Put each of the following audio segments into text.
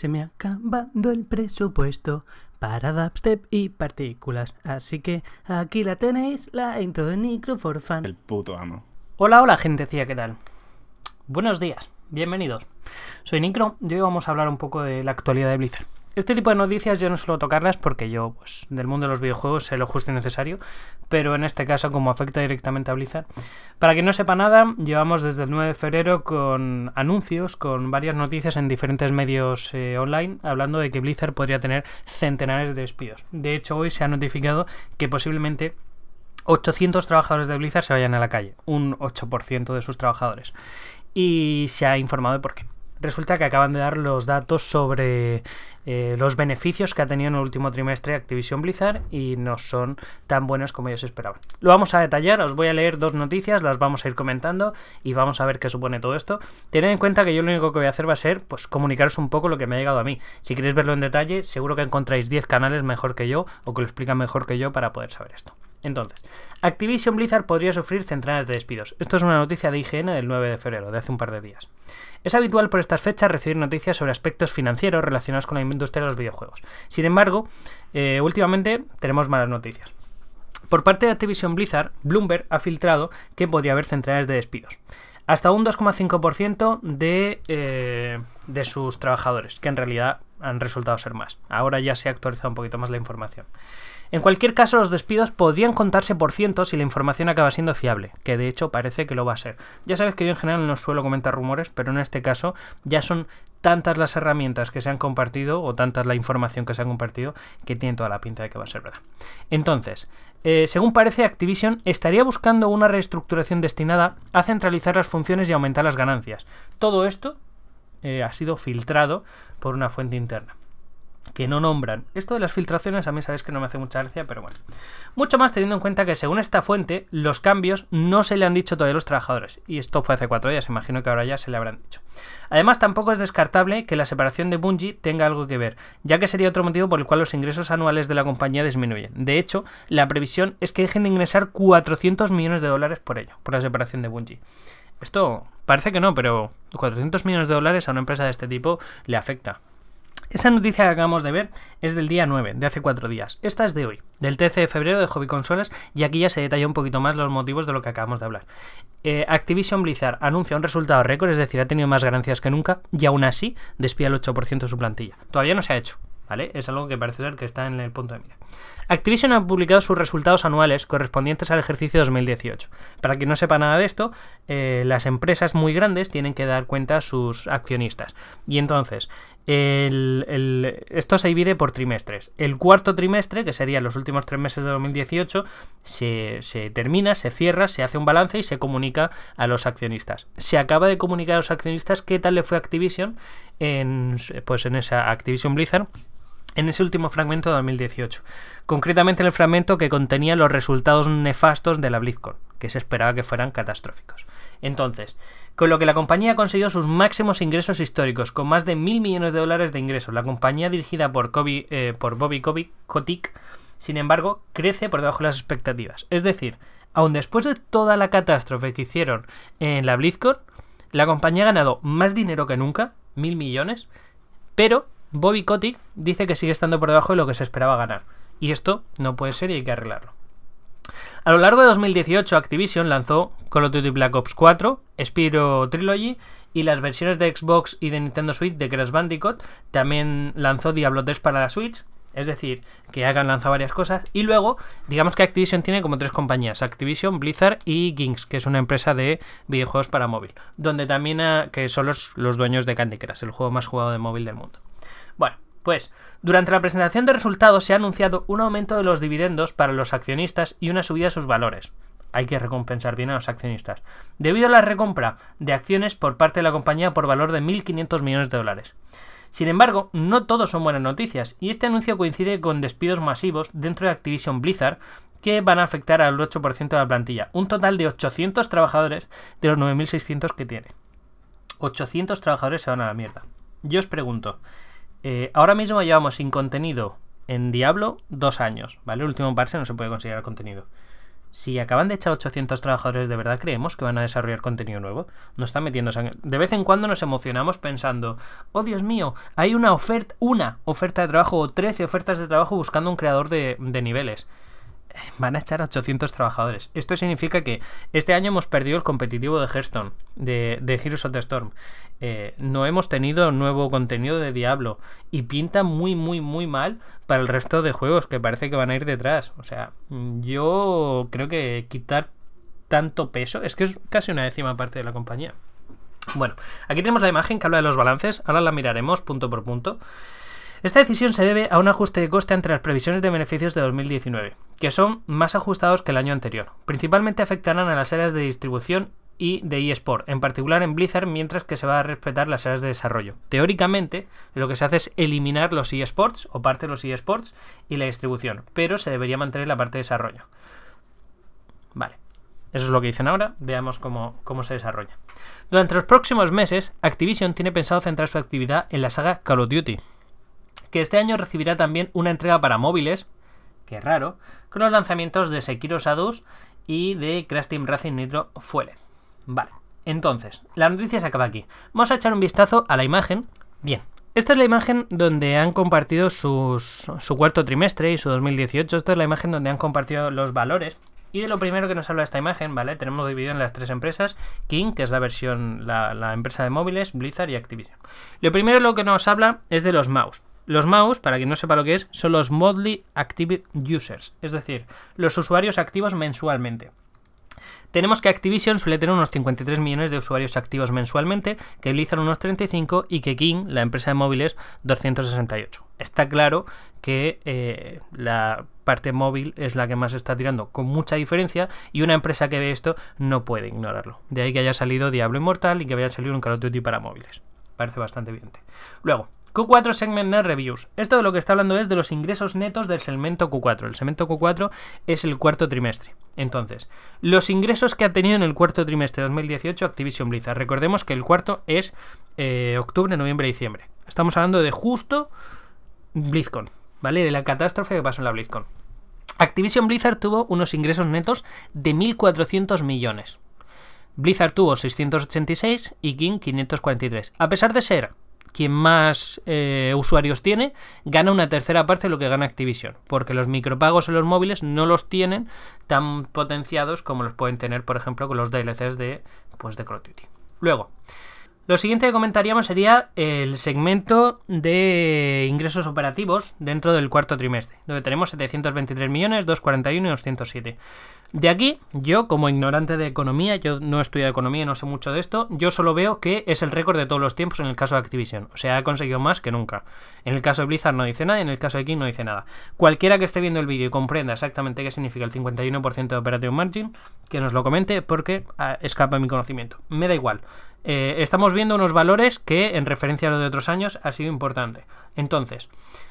Se me ha acabado el presupuesto para dubstep y partículas. Así que aquí la tenéis, la intro de Necro for Fun. El puto amo. Hola, hola gentecilla, ¿qué tal? Buenos días, bienvenidos. Soy Necro y hoy vamos a hablar un poco de la actualidad de Blizzard. Este tipo de noticias yo no suelo tocarlas porque yo, pues, del mundo de los videojuegos sé lo justo y necesario. Pero en este caso, como afecta directamente a Blizzard. Para quien no sepa nada, llevamos desde el 9 de febrero con anuncios, con varias noticias en diferentes medios online, hablando de que Blizzard podría tener centenares de despidos. De hecho, hoy se ha notificado que posiblemente 800 trabajadores de Blizzard se vayan a la calle. Un 8% de sus trabajadores. Y se ha informado de por qué. Resulta que acaban de dar los datos sobre los beneficios que ha tenido en el último trimestre Activision Blizzard y no son tan buenos como ellos esperaban. Lo vamos a detallar, os voy a leer dos noticias, las vamos a ir comentando y vamos a ver qué supone todo esto. Tened en cuenta que yo lo único que voy a hacer va a ser, pues, comunicaros un poco lo que me ha llegado a mí. Si queréis verlo en detalle, seguro que encontráis 10 canales mejor que yo o que lo explican mejor que yo para poder saber esto. Entonces, Activision Blizzard podría sufrir centenares de despidos. Esto es una noticia de IGN del 9 de febrero, de hace un par de días. Es habitual por estas fechas recibir noticias sobre aspectos financieros relacionados con la industria de los videojuegos. Sin embargo, últimamente tenemos malas noticias. Por parte de Activision Blizzard, Bloomberg ha filtrado que podría haber centenares de despidos. Hasta un 2,5% de sus trabajadores, que en realidad han resultado ser más. Ahora ya se ha actualizado un poquito más la información. En cualquier caso, los despidos podrían contarse por cientos si la información acaba siendo fiable, que de hecho parece que lo va a ser. Ya sabes que yo en general no suelo comentar rumores, pero en este caso ya son tantas las herramientas que se han compartido o tantas la información que se ha compartido que tiene toda la pinta de que va a ser verdad. Entonces, según parece, Activision estaría buscando una reestructuración destinada a centralizar las funciones y aumentar las ganancias. Todo esto ha sido filtrado por una fuente interna que no nombran. Esto de las filtraciones a mí sabéis que no me hace mucha gracia, pero bueno. Mucho más teniendo en cuenta que según esta fuente, los cambios no se le han dicho todavía a los trabajadores. Y esto fue hace 4 días, imagino que ahora ya se le habrán dicho. Además, tampoco es descartable que la separación de Bungie tenga algo que ver, ya que sería otro motivo por el cual los ingresos anuales de la compañía disminuyen. De hecho, la previsión es que dejen de ingresar $400 millones por ello, por la separación de Bungie. Esto parece que no, pero $400 millones a una empresa de este tipo le afecta. Esa noticia que acabamos de ver es del día 9, de hace 4 días. Esta es de hoy, del 13 de febrero de Hobby Consolas, y aquí ya se detalla un poquito más los motivos de lo que acabamos de hablar. Activision Blizzard anuncia un resultado récord, es decir, ha tenido más ganancias que nunca, y aún así despide el 8% de su plantilla. Todavía no se ha hecho, ¿vale? Es algo que parece ser que está en el punto de mira. Activision ha publicado sus resultados anuales correspondientes al ejercicio 2018. Para quien no sepa nada de esto, las empresas muy grandes tienen que dar cuenta a sus accionistas. Y entonces, esto se divide por trimestres. El cuarto trimestre, que serían los últimos 3 meses de 2018, se termina, se cierra, se hace un balance y se comunica a los accionistas. Se acaba de comunicar a los accionistas qué tal le fue Activision en esa Activision Blizzard. En ese último fragmento de 2018, concretamente en el fragmento que contenía los resultados nefastos de la BlizzCon, que se esperaba que fueran catastróficos. Entonces, con lo que la compañía consiguió sus máximos ingresos históricos, con más de $1.000 millones de ingresos, la compañía dirigida por Bobby Kotick, sin embargo, crece por debajo de las expectativas. Es decir, aun después de toda la catástrofe que hicieron en la BlizzCon, la compañía ha ganado más dinero que nunca, $1.000 millones, pero Bobby Kotick dice que sigue estando por debajo de lo que se esperaba ganar. Y esto no puede ser y hay que arreglarlo. A lo largo de 2018, Activision lanzó Call of Duty Black Ops 4, Spyro Trilogy y las versiones de Xbox y de Nintendo Switch de Crash Bandicoot. También lanzó Diablo 2 para la Switch. Es decir, que hayan lanzado varias cosas. Y luego, digamos que Activision tiene como 3 compañías: Activision, Blizzard y King, que es una empresa de videojuegos para móvil, donde también que son los dueños de Candy Crush, el juego más jugado de móvil del mundo. Bueno, pues durante la presentación de resultados se ha anunciado un aumento de los dividendos para los accionistas y una subida de sus valores. Hay que recompensar bien a los accionistas, debido a la recompra de acciones por parte de la compañía por valor de $1.500 millones. Sin embargo, no todos son buenas noticias, y este anuncio coincide con despidos masivos dentro de Activision Blizzard que van a afectar al 8% de la plantilla, un total de 800 trabajadores de los 9.600 que tiene. 800 trabajadores se van a la mierda. Yo os pregunto, ahora mismo llevamos sin contenido en Diablo 2 años, ¿vale? El último parche no se puede considerar contenido. Si acaban de echar 800 trabajadores, ¿de verdad creemos que van a desarrollar contenido nuevo? Nos están metiendo sangre. De vez en cuando nos emocionamos pensando, oh Dios mío, hay una oferta de trabajo o 13 ofertas de trabajo buscando un creador de niveles. Van a echar a 800 trabajadores. Esto significa que este año hemos perdido el competitivo de Hearthstone, de Heroes of the Storm. No hemos tenido nuevo contenido de Diablo. Y pinta muy, muy, muy mal para el resto de juegos, que parece que van a ir detrás. O sea, yo creo que quitar tanto peso es que es casi una décima parte de la compañía. Bueno, aquí tenemos la imagen que habla de los balances. Ahora la miraremos punto por punto. Esta decisión se debe a un ajuste de coste entre las previsiones de beneficios de 2019, que son más ajustados que el año anterior. Principalmente afectarán a las áreas de distribución y de eSport, en particular en Blizzard, mientras que se va a respetar las áreas de desarrollo. Teóricamente, lo que se hace es eliminar los eSports, o parte de los eSports, y la distribución, pero se debería mantener la parte de desarrollo. Vale. Eso es lo que dicen ahora, veamos cómo se desarrolla. Durante los próximos meses, Activision tiene pensado centrar su actividad en la saga Call of Duty, que este año recibirá también una entrega para móviles, que es raro, con los lanzamientos de Sekiro Shadows y de Crash Team Racing Nitro Fuel. Vale, entonces, la noticia se acaba aquí. Vamos a echar un vistazo a la imagen. Bien, esta es la imagen donde han compartido su cuarto trimestre y su 2018. Esta es la imagen donde han compartido los valores. Y de lo primero que nos habla esta imagen, ¿vale? Tenemos dividido en las tres empresas, King, que es la versión, la empresa de móviles, Blizzard y Activision. Lo primero lo que nos habla es de los mouse. Los mouse, para quien no sepa lo que es, son los monthly active users, es decir, los usuarios activos mensualmente. Tenemos que Activision suele tener unos 53 millones de usuarios activos mensualmente, que Blizzard unos 35 y que King, la empresa de móviles, 268. Está claro que la parte móvil es la que más está tirando con mucha diferencia, y una empresa que ve esto no puede ignorarlo. De ahí que haya salido Diablo Immortal y que haya salido un Call of Duty para móviles. Parece bastante evidente. Luego, Q4 Segment Net Reviews. Esto de lo que está hablando es de los ingresos netos del segmento Q4. El segmento Q4 es el cuarto trimestre. Entonces, los ingresos que ha tenido en el cuarto trimestre de 2018 Activision Blizzard. Recordemos que el cuarto es octubre, noviembre, diciembre. Estamos hablando de justo BlizzCon, ¿vale? De la catástrofe que pasó en la BlizzCon. Activision Blizzard tuvo unos ingresos netos de 1.400 millones. Blizzard tuvo 686 y King 543. A pesar de ser quien más usuarios tiene, gana una tercera parte de lo que gana Activision, porque los micropagos en los móviles no los tienen tan potenciados como los pueden tener, por ejemplo, con los DLCs de Call of Duty. Luego, lo siguiente que comentaríamos sería el segmento de ingresos operativos dentro del cuarto trimestre, donde tenemos 723 millones, 241 y 207. De aquí, yo como ignorante de economía, yo no he estudiado economía, no sé mucho de esto, yo solo veo que es el récord de todos los tiempos en el caso de Activision. O sea, ha conseguido más que nunca. En el caso de Blizzard no dice nada y en el caso de King no dice nada. Cualquiera que esté viendo el vídeo y comprenda exactamente qué significa el 51% de Operative Margin, que nos lo comente, porque escapa a mi conocimiento. Me da igual. Estamos viendo unos valores que, en referencia a lo de otros años, ha sido importante. Entonces,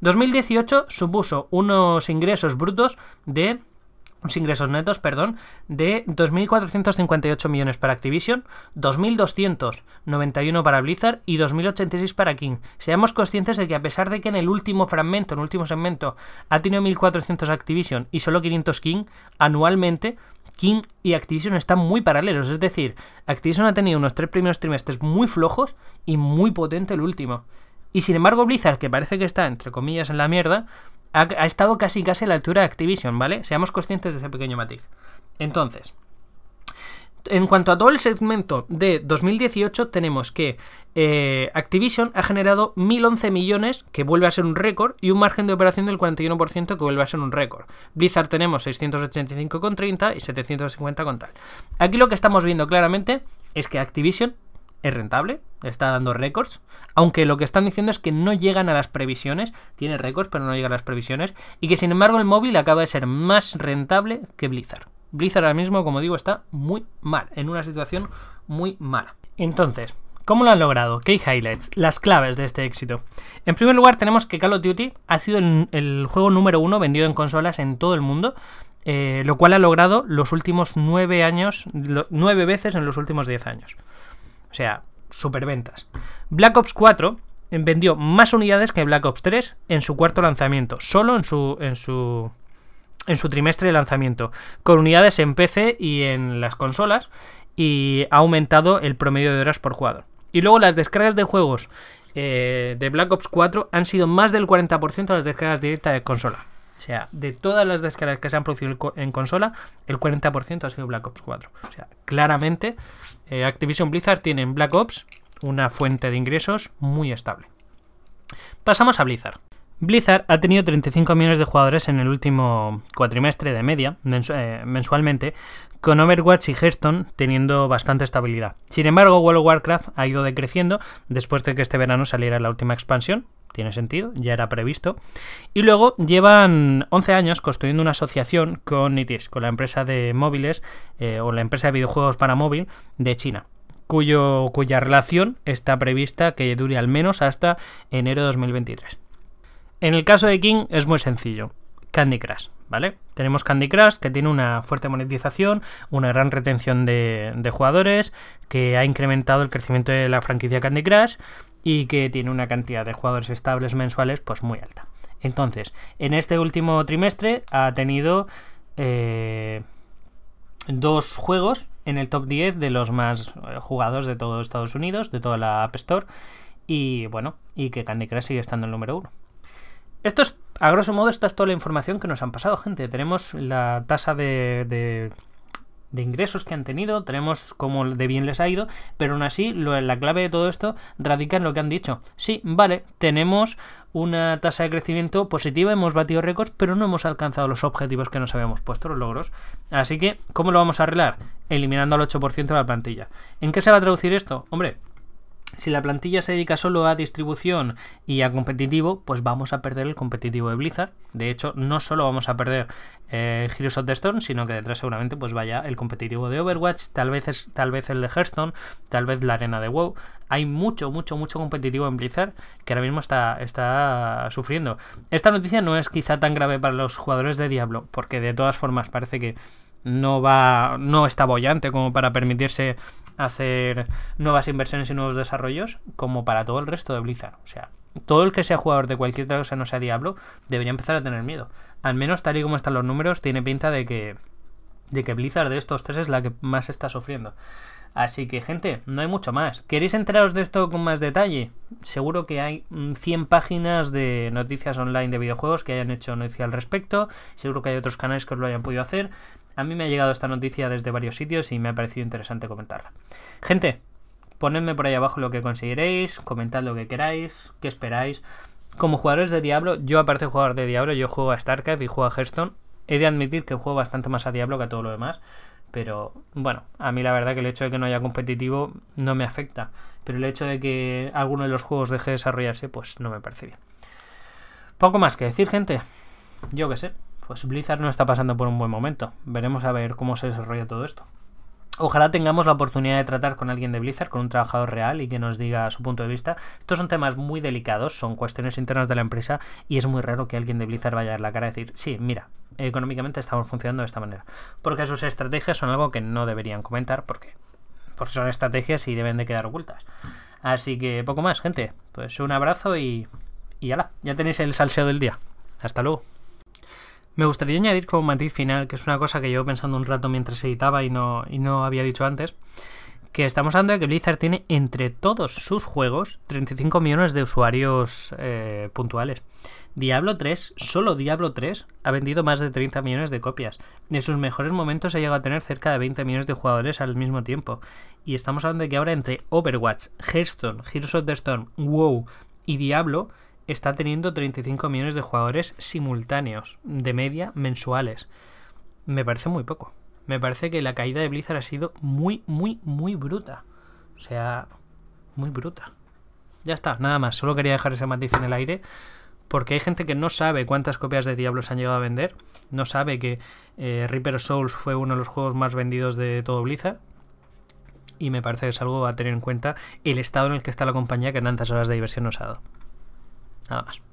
2018 supuso unos ingresos brutos de... Los ingresos netos, perdón, de 2.458 millones para Activision, 2.291 para Blizzard y 2.086 para King. Seamos conscientes de que, a pesar de que en el último fragmento, en el último segmento, ha tenido 1.400 Activision y solo 500 King, anualmente King y Activision están muy paralelos. Es decir, Activision ha tenido unos tres primeros trimestres muy flojos y muy potente el último. Y sin embargo Blizzard, que parece que está, entre comillas, en la mierda, ha estado casi a la altura de Activision, ¿vale? Seamos conscientes de ese pequeño matiz. Entonces, en cuanto a todo el segmento de 2018, tenemos que Activision ha generado 1.011 millones, que vuelve a ser un récord, y un margen de operación del 41%, que vuelve a ser un récord. Blizzard tenemos 685,30 y 750 con tal. Aquí lo que estamos viendo claramente es que Activision es rentable, está dando récords, aunque lo que están diciendo es que no llegan a las previsiones, tiene récords pero no llega a las previsiones, y que sin embargo el móvil acaba de ser más rentable que Blizzard. Blizzard ahora mismo, como digo, está muy mal, en una situación muy mala. Entonces, ¿cómo lo han logrado? ¿Qué highlights? Las claves de este éxito. En primer lugar, tenemos que Call of Duty ha sido el juego número uno vendido en consolas en todo el mundo, lo cual ha logrado los últimos 9 años, 9 veces en los últimos 10 años. O sea, superventas. Black Ops 4 vendió más unidades que Black Ops 3 en su cuarto lanzamiento. Solo en su en su trimestre de lanzamiento, con unidades en PC y en las consolas, y ha aumentado el promedio de horas por jugador. Y luego las descargas de juegos de Black Ops 4 han sido más del 40% de las descargas directas de consola. O sea, de todas las descargas que se han producido en consola, el 40% ha sido Black Ops 4. O sea, claramente Activision Blizzard tiene en Black Ops una fuente de ingresos muy estable. Pasamos a Blizzard. Blizzard ha tenido 35 millones de jugadores en el último cuatrimestre de media, mensualmente, con Overwatch y Hearthstone teniendo bastante estabilidad. Sin embargo, World of Warcraft ha ido decreciendo después de que este verano saliera la última expansión. Tiene sentido, ya era previsto. Y luego llevan 11 años construyendo una asociación con NetEase, con la empresa de móviles o la empresa de videojuegos para móvil de China, cuya relación está prevista que dure al menos hasta enero de 2023. En el caso de King es muy sencillo, Candy Crush, ¿vale? Tenemos Candy Crush, que tiene una fuerte monetización, una gran retención de jugadores, que ha incrementado el crecimiento de la franquicia Candy Crush y que tiene una cantidad de jugadores estables mensuales pues muy alta. Entonces, en este último trimestre ha tenido dos juegos en el top 10 de los más jugados de todo Estados Unidos, de toda la App Store, y bueno, y que Candy Crush sigue estando en el número 1. Esto es, a grosso modo, esta es toda la información que nos han pasado, gente. Tenemos la tasa de ingresos que han tenido, tenemos cómo de bien les ha ido, pero aún así la clave de todo esto radica en lo que han dicho. Sí, vale, tenemos una tasa de crecimiento positiva, hemos batido récords, pero no hemos alcanzado los objetivos que nos habíamos puesto, los logros. Así que, ¿cómo lo vamos a arreglar? Eliminando al 8% de la plantilla. ¿En qué se va a traducir esto? Hombre, si la plantilla se dedica solo a distribución y a competitivo, pues vamos a perder el competitivo de Blizzard. De hecho, no solo vamos a perder Heroes of the Storm, sino que detrás seguramente pues vaya el competitivo de Overwatch, tal vez el de Hearthstone, tal vez la arena de WoW. Hay mucho, mucho, mucho competitivo en Blizzard que ahora mismo está sufriendo. Esta noticia no es quizá tan grave para los jugadores de Diablo, porque de todas formas parece que no está boyante como para permitirse hacer nuevas inversiones y nuevos desarrollos, como para todo el resto de Blizzard. O sea, todo el que sea jugador de cualquier cosa no sea Diablo debería empezar a tener miedo. Al menos tal y como están los números, tiene pinta de que Blizzard de estos tres es la que más está sufriendo. Así que, gente, no hay mucho más. ¿Queréis enteraros de esto con más detalle? Seguro que hay 100 páginas de noticias online de videojuegos que hayan hecho noticia al respecto. Seguro que hay otros canales que os lo hayan podido hacer. A mí me ha llegado esta noticia desde varios sitios y me ha parecido interesante comentarla. Gente, ponedme por ahí abajo lo que consideréis, comentad lo que queráis, qué esperáis. Como jugadores de Diablo, yo aparte de jugar de Diablo, yo juego a Starcraft y juego a Hearthstone. He de admitir que juego bastante más a Diablo que a todo lo demás. Pero bueno, a mí la verdad que el hecho de que no haya competitivo no me afecta. Pero el hecho de que alguno de los juegos deje de desarrollarse, pues no me parece bien. Poco más que decir, gente. Yo qué sé, pues Blizzard no está pasando por un buen momento. Veremos a ver cómo se desarrolla todo esto. Ojalá tengamos la oportunidad de tratar con alguien de Blizzard, con un trabajador real, y que nos diga su punto de vista. Estos son temas muy delicados, son cuestiones internas de la empresa y es muy raro que alguien de Blizzard vaya a dar la cara a decir, sí, mira, económicamente estamos funcionando de esta manera. Porque sus estrategias son algo que no deberían comentar porque son estrategias y deben de quedar ocultas. Así que poco más, gente. Pues un abrazo y ala, ya tenéis el salseo del día. Hasta luego. Me gustaría añadir como matiz final, que es una cosa que llevo pensando un rato mientras editaba y no había dicho antes, que estamos hablando de que Blizzard tiene entre todos sus juegos 35 millones de usuarios puntuales. Diablo 3, solo Diablo 3, ha vendido más de 30 millones de copias. En sus mejores momentos ha llegado a tener cerca de 20 millones de jugadores al mismo tiempo. Y estamos hablando de que ahora entre Overwatch, Hearthstone, Heroes of the Storm, WoW y Diablo está teniendo 35 millones de jugadores simultáneos, de media, mensuales. Me parece muy poco. Me parece que la caída de Blizzard ha sido muy, muy, muy bruta. O sea, muy bruta. Ya está, nada más. Solo quería dejar ese matiz en el aire, porque hay gente que no sabe cuántas copias de Diablo se han llegado a vender. No sabe que Reaper of Souls fue uno de los juegos más vendidos de todo Blizzard. Y me parece que es algo a tener en cuenta el estado en el que está la compañía, que tantas horas de diversión nos ha dado. Nada más.